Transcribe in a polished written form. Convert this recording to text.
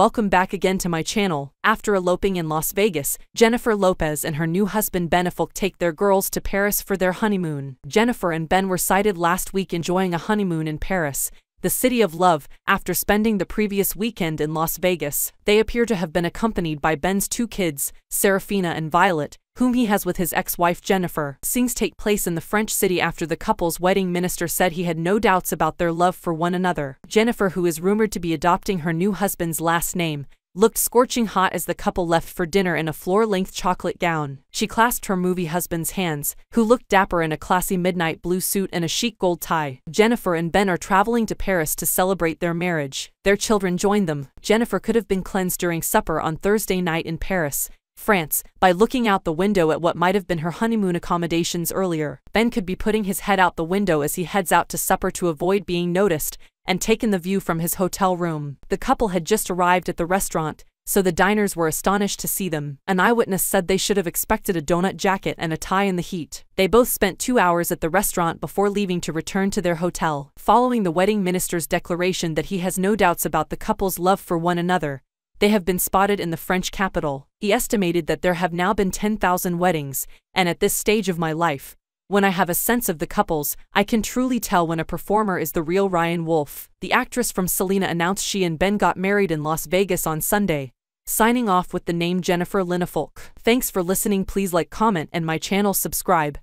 Welcome back again to my channel. After eloping in Las Vegas, Jennifer Lopez and her new husband Ben Affleck take their girls to Paris for their honeymoon. Jennifer and Ben were sighted last week enjoying a honeymoon in Paris, the city of love, after spending the previous weekend in Las Vegas. They appear to have been accompanied by Ben's two kids, Serafina and Violet, whom he has with his ex-wife Jennifer. Scenes take place in the French city after the couple's wedding. Minister said he had no doubts about their love for one another. Jennifer, who is rumored to be adopting her new husband's last name, looked scorching hot as the couple left for dinner in a floor-length chocolate gown. She clasped her movie husband's hands, who looked dapper in a classy midnight blue suit and a chic gold tie. Jennifer and Ben are traveling to Paris to celebrate their marriage. Their children join them. Jennifer could have been cleansed during supper on Thursday night in Paris, France, by looking out the window at what might have been her honeymoon accommodations earlier. Ben could be putting his head out the window as he heads out to supper to avoid being noticed, and taken the view from his hotel room. The couple had just arrived at the restaurant, so the diners were astonished to see them. An eyewitness said they should have expected a donut jacket and a tie in the heat. They both spent 2 hours at the restaurant before leaving to return to their hotel. Following the wedding minister's declaration that he has no doubts about the couple's love for one another, they have been spotted in the French capital. He estimated that there have now been 10,000 weddings, and at this stage of my life, when I have a sense of the couples, I can truly tell when a performer is the real Ryan Wolf. The actress from Selena announced she and Ben got married in Las Vegas on Sunday, signing off with the name Jennifer Lopez. Thanks for listening. Please like, comment, and my channel subscribe.